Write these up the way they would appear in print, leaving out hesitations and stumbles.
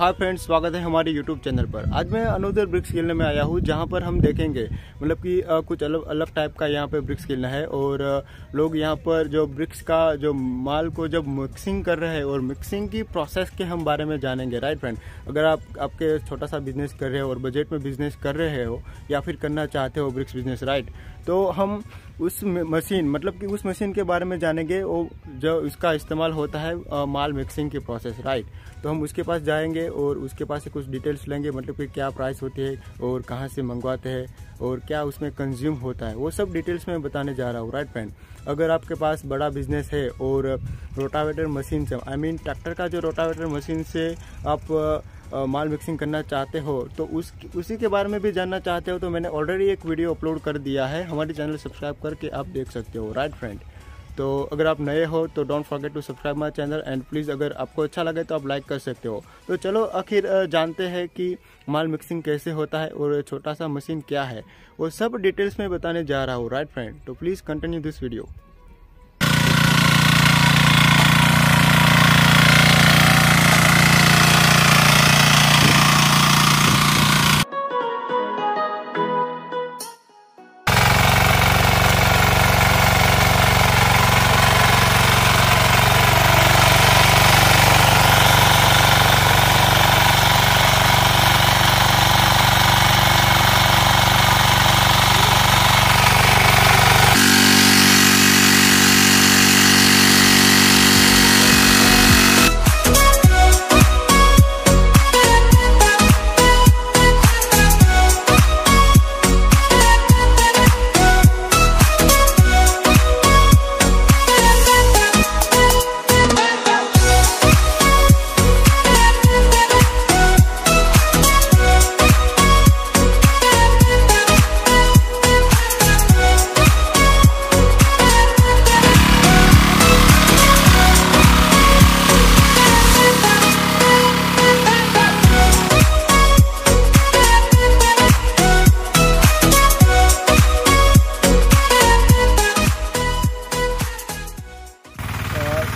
Hi friends, स्वागत है हमारे YouTube चैनल पर। आज मैं अनदर ब्रिक्स खेलने में आया हूँ, जहाँ पर हम देखेंगे मतलब कि कुछ अलग अलग टाइप का यहाँ पे ब्रिक्स खेलना है। और लोग यहाँ पर जो ब्रिक्स का जो माल को जब मिक्सिंग कर रहे हैं और मिक्सिंग की प्रोसेस के हम बारे में जानेंगे। राइट फ्रेंड, अगर आपके छोटा सा बिजनेस कर रहे हो और बजट में बिजनेस कर रहे हो या फिर करना चाहते हो ब्रिक्स बिजनेस, राइट, तो हम उस मशीन मतलब कि उस मशीन के बारे में जानेंगे और जो उसका इस्तेमाल होता है माल मिक्सिंग की प्रोसेस। राइट, तो हम उसके पास जाएंगे और उसके पास से कुछ डिटेल्स लेंगे, मतलब कि क्या प्राइस होती है और कहाँ से मंगवाते हैं और क्या उसमें कंज्यूम होता है, वो सब डिटेल्स में बताने जा रहा हूँ। राइट फ्रेंड, अगर आपके पास बड़ा बिजनेस है और रोटावेटर मशीन से ट्रैक्टर का जो रोटावेटर मशीन से आप माल मिक्सिंग करना चाहते हो तो उसी के बारे में भी जानना चाहते हो तो मैंने ऑलरेडी एक वीडियो अपलोड कर दिया है, हमारे चैनल सब्सक्राइब करके आप देख सकते हो। राइट फ्रेंड, तो अगर आप नए हो तो don't forget to subscribe my channel and please अगर आपको अच्छा लगे तो आप लाइक कर सकते हो। तो चलो आखिर जानते हैं कि माल मिक्सिंग कैसे होता है और छोटा सा मशीन क्या है, वो सब डिटेल्स में बताने जा रहा हूँ। राइट फ्रेंड, तो प्लीज़ कंटिन्यू दिस वीडियो।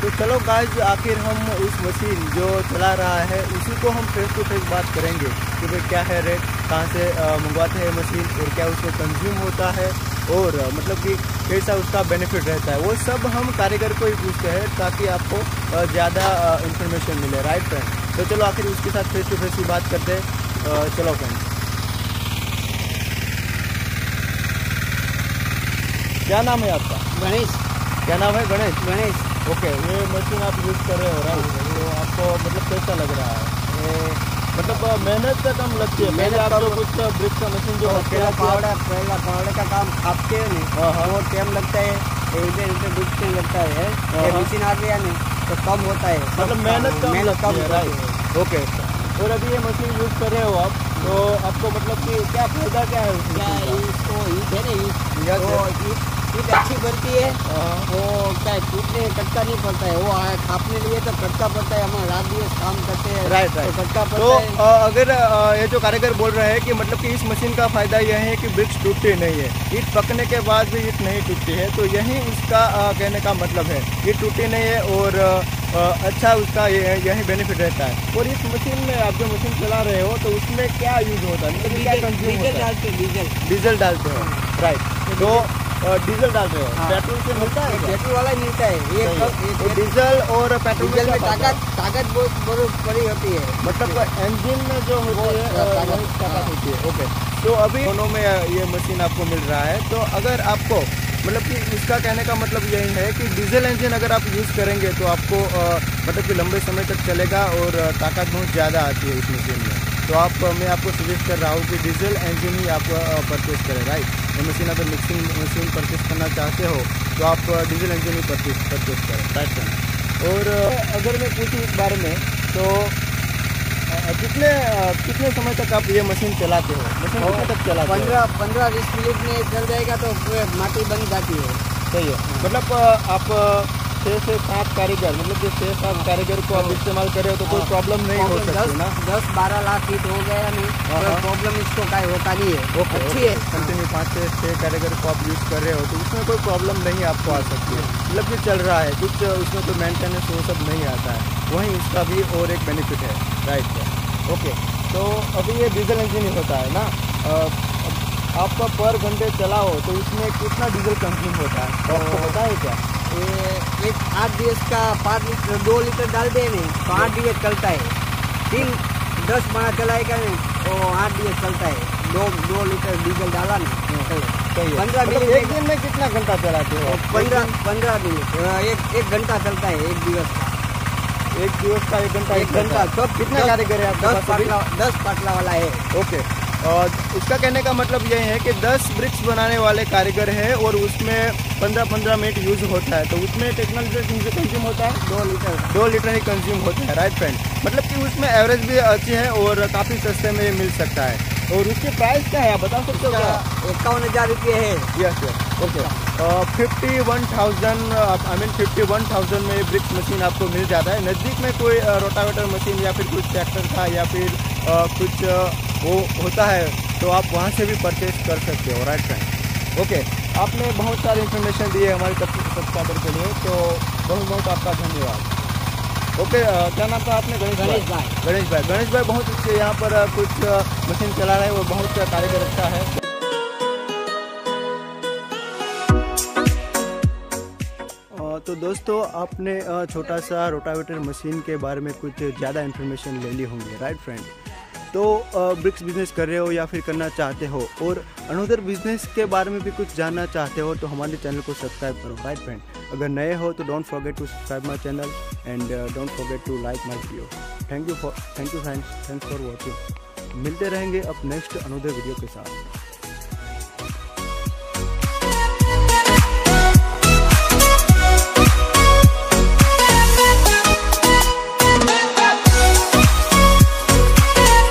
तो चलो गाइस, आखिर हम उस मशीन जो चला रहा है उसी को हम फेस टू फेस बात करेंगे कि भाई क्या है रेट, कहाँ से मंगवाते हैं मशीन और क्या उसको कंज्यूम होता है और मतलब कि कैसा उसका बेनिफिट रहता है, वो सब हम कारीगर को ही पूछते हैं ताकि आपको ज़्यादा इंफॉर्मेशन मिले। राइट फ्रेंड, तो चलो आखिर उसके साथ फेस टू फेस ही बात करते हैं। चलो फ्रेंड, क्या नाम है आपका? गणेश। क्या नाम है? गणेश। गणेश, ओके। ये मशीन आप यूज़ कर रहे हो राइट, तो आपको मतलब कैसा लग रहा है? मतलब मेहनत का काम लगती है, मेहनत जो कुछ ब्रिक्स का मशीन जो पहला पावड़ा का काम आपके वो टाइम लगता है, ब्रिक्स से लगता है, मशीन आ गया नहीं तो कम होता है, मतलब मेहनत कम राइट। ओके, और अभी ये मशीन यूज़ कर रहे हो आप तो आपको मतलब कि क्या फायदा क्या है उसमें? ईट अच्छी बढ़ती है, वो क्या टूटने कटका नहीं पड़ता है, वो खापने लिए तो कटका पड़ता है, हम रात दिवस काम करते हैं राइट राइट, कटका पड़ता है। तो अगर ये जो कारीगर बोल रहे हैं कि मतलब कि इस मशीन का फायदा यह है कि ब्रिक्स टूटती नहीं है, ईट पकने के बाद भी ईट नहीं टूटती है, तो यही इसका कहने का मतलब है, ईट टूटी नहीं है और अच्छा उसका यही बेनिफिट रहता है। और इस मशीन में आप जो मशीन चला रहे हो तो उसमें क्या यूज होता है? डीजल डालते हैं राइट, तो डीजल डाल रहे हो? पेट्रोल से मिलता है, पेट्रोल वाला ही मिलता है ये डीजल और पेट्रोल में ताकत बहुत बड़ी होती है, मतलब इंजन में जो होती है ताकत होती है। ओके, तो अभी दोनों में ये मशीन आपको मिल रहा है, तो अगर आपको मतलब कि इसका कहने का मतलब यही है कि डीजल इंजन अगर आप यूज़ करेंगे तो आपको मतलब कि लंबे समय तक चलेगा और ताकत बहुत ज़्यादा आती है इस मशीन में, तो मैं आपको सजेस्ट कर रहा हूँ कि डीजल इंजन ही आप परचेज़ करें। राइट, ये मशीन अगर मिक्सिंग मशीन परचेज़ करना चाहते हो तो आप डीजल इंजन ही परचेज़ करें। राइट फ्रेंड, और अगर मैं पूछूँ इस बारे में तो कितने समय तक आप ये मशीन चलाते हो? मशीन कितने तक चलाते हो? 15-20 मिनट में चल जाएगा तो माटी बन जाती है। सही है, मतलब आप 6 से 7 कारीगर मतलब कि 6-7 कारीगर को आप इस्तेमाल कर रहे हो तो कोई प्रॉब्लम नहीं हो सकती ना? 10-12 लाख ईट हो गया नहीं, प्रॉब्लम इसको क्या होता नहीं है। ओके, अच्छी है। कंटिन्यू 5 से 6 कारीगर को आप यूज़ कर रहे हो तो उसमें कोई प्रॉब्लम नहीं आपको आ सकती है, मतलब कि चल रहा है कुछ उसमें कोई मेंटेनेंस वो सब नहीं आता है, वहीं इसका भी और एक बेनिफिट है। राइट, ओके, तो अभी ये डीजल इंजन ही होता है ना, आपका पर घंटे चलाओ तो इसमें कितना डीजल कंज्यूम होता है तो आपको पता है क्या? एक 8 DS का 5 लीटर 2 लीटर डाल दे नहीं तो 8 DS चलता है, 3 10 बड़ा चलाएगा नहीं तो 8 DS चलता है, 2 लीटर डीजल डाला नहीं चलो 15 मिनट। एक दिन में कितना घंटा चलाते हो? 15 मिनट एक घंटा चलता है एक दिवस का, एक घंटा। तो कितना कारीगर है आपका? 10 पाटला वाला है। ओके, और इसका कहने का मतलब यह है कि 10 ब्रिक्स बनाने वाले कारीगर हैं और उसमें 15-15 मिनट यूज होता है, तो उसमें टेक्नोलॉजी कंज्यूम होता है 2 लीटर ही कंज्यूम होता है, राइट फ्रेंड। मतलब कि उसमें एवरेज भी अच्छी है और काफ़ी सस्ते में मिल सकता है। और उसके प्राइस क्या है आप बता सकते हो? 51,000 रुपये है। Yes sir, okay. 51,000 I mean 51,000 में ब्रिक्स मशीन आपको मिल जाता है। नज़दीक में कोई रोटावेटर मशीन या फिर कुछ ट्रैक्टर का या फिर कुछ वो होता है तो आप वहाँ से भी परचेज कर सकते हो, राइट फ्रेंड। ओके, आपने बहुत सारी इन्फॉर्मेशन दी है हमारे सब्सक्राइबर के लिए, तो बहुत बहुत आपका धन्यवाद। ओके, क्या नाम था आपने? गणेश भाई बहुत अच्छे यहाँ पर कुछ मशीन चला रहे हैं, वो बहुत कारीगर अच्छा है। तो दोस्तों, आपने छोटा सा रोटावेटर मशीन के बारे में कुछ ज़्यादा इन्फॉर्मेशन ले ली होंगी, राइट फ्रेंड। तो ब्रिक्स बिजनेस कर रहे हो या फिर करना चाहते हो और अनदर बिजनेस के बारे में भी कुछ जानना चाहते हो तो हमारे चैनल को सब्सक्राइब करो, राइट फ्रेंड। अगर नए हो तो don't forget to subscribe my channel and don't forget to like my video. Thank you friends, thanks for watching. मिलते रहेंगे अब नेक्स्ट अनदर वीडियो के साथ।